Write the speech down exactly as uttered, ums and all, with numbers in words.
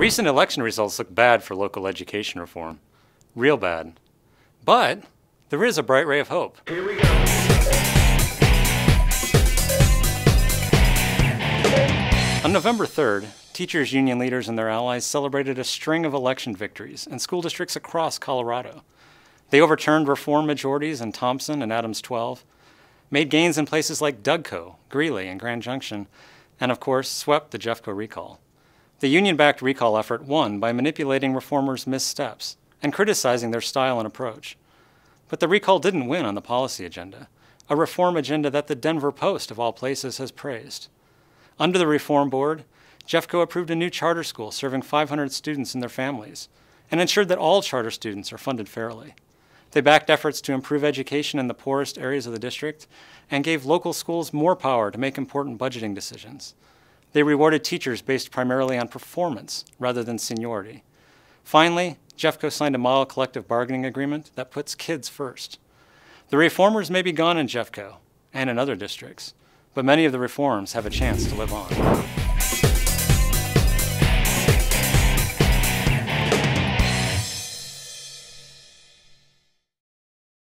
Recent election results look bad for local education reform. Real bad. But there is a bright ray of hope. Here we go. On November third, teachers, union leaders, and their allies celebrated a string of election victories in school districts across Colorado. They overturned reform majorities in Thompson and Adams twelve, made gains in places like Dougco, Greeley, and Grand Junction, and of course, swept the Jeffco recall. The union-backed recall effort won by manipulating reformers' missteps and criticizing their style and approach. But the recall didn't win on the policy agenda, a reform agenda that the Denver Post, of all places, has praised. Under the Reform Board, Jeffco approved a new charter school serving five hundred students and their families, and ensured that all charter students are funded fairly. They backed efforts to improve education in the poorest areas of the district and gave local schools more power to make important budgeting decisions. They rewarded teachers based primarily on performance rather than seniority. Finally, Jeffco signed a model collective bargaining agreement that puts kids first. The reformers may be gone in Jeffco and in other districts, but many of the reforms have a chance to live on.